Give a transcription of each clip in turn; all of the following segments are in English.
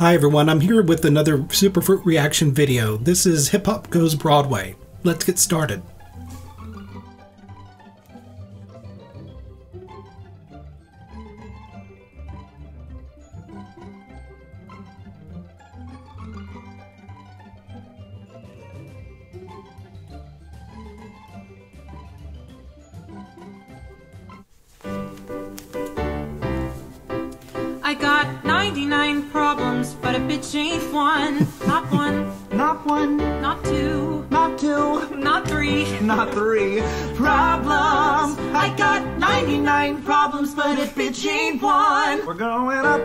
Hi everyone, I'm here with another Superfruit reaction video. This is Hip-Hop Goes Broadway. Let's get started. I got 99 problems, but a bitch ain't one. Not one, not one, not two, not two, not three, not three problems. I got 99 problems, but a bitch ain't one. We're going up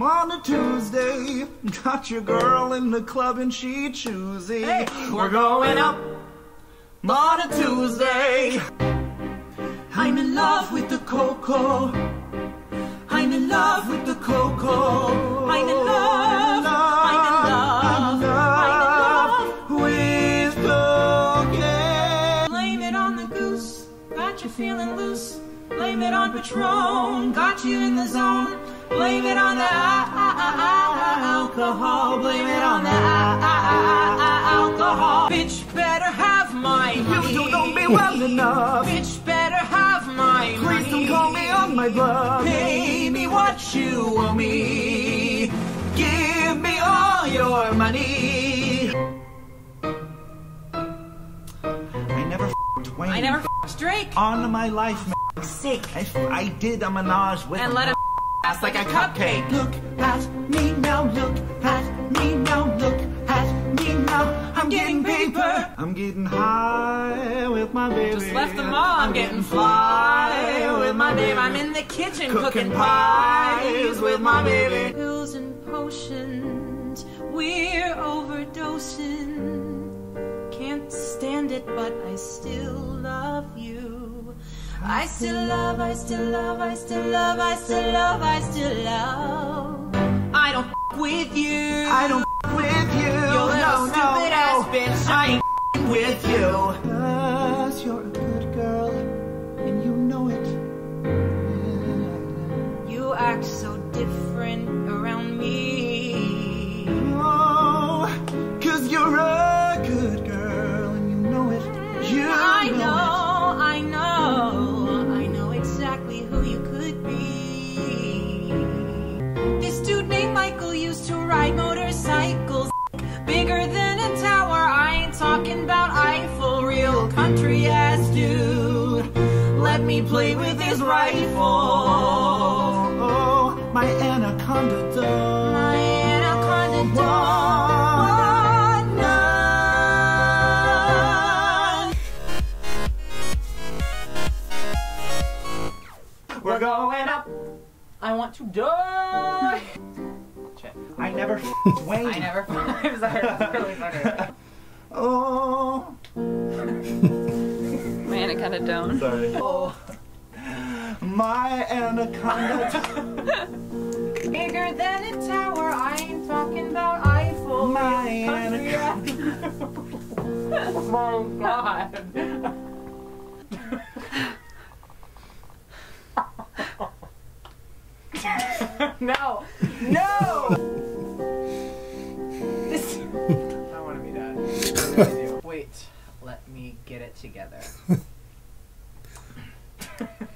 on a Tuesday. Got your girl in the club and she choosy. Hey, we're going up on a Tuesday. I'm in love with the cocoa. I'm in love with the cocoa. I'm in love, I'm in love, I'm in love with cocaine. Blame it on the goose, got you feeling loose. Blame it on Patron, got you in the zone. Blame it on the alcohol. Blame it on the alcohol. Bitch better have my money. You don't be well enough. Bitch better have my money. Please don't call me on my bluff. What you owe me, give me all your money. I never f***ed Wayne. I never f***ed Drake. On my life, for sake. I did a menage with and let him ass like a cupcake. Look at me now, look at me now, look at me now. I'm getting paper. I'm getting high with my baby. Just left the mall, I'm getting fly with my baby. I'm in the kitchen cooking pies with my baby. Pills and potions, we're overdosing. Can't stand it, but I still love you. I still love, I still love, I still love, I still love, I still love. I don't f*** with you. I don't f*** with you. Your little stupid ass bitch, I ain't f***ing with you. Cause you're a good girl, and you know it. You act so different around me. Oh, cause you're a good girl and you know it. I know exactly who you could be. This dude named Michael used to ride motorcycles. Bigger than a tower, I ain't talking about Eiffel. Real country ass dude, let me play with his rifle. My anaconda dog. My anaconda dog. None. We're going up. I want to die. I never f***ed Wayne. I never f***ed. I'm sorry. That's really funny. Oh. My anaconda dog. Sorry. Oh. My anaconda. Bigger than a tower, I ain't talking about Eiffel. My anaconda. Oh my god. No. No! This... I don't want to be that. Wait, let me get it together.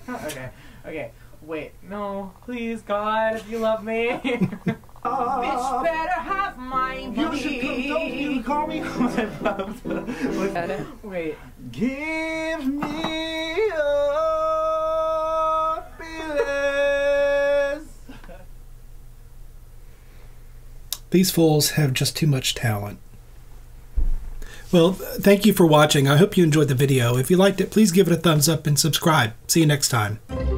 Okay, okay, wait, no, please, God, if you love me. Bitch better have my money. Don't you call me my love. Wait. Give me happiness. These fools have just too much talent. Well, thank you for watching. I hope you enjoyed the video. If you liked it, please give it a thumbs up and subscribe. See you next time.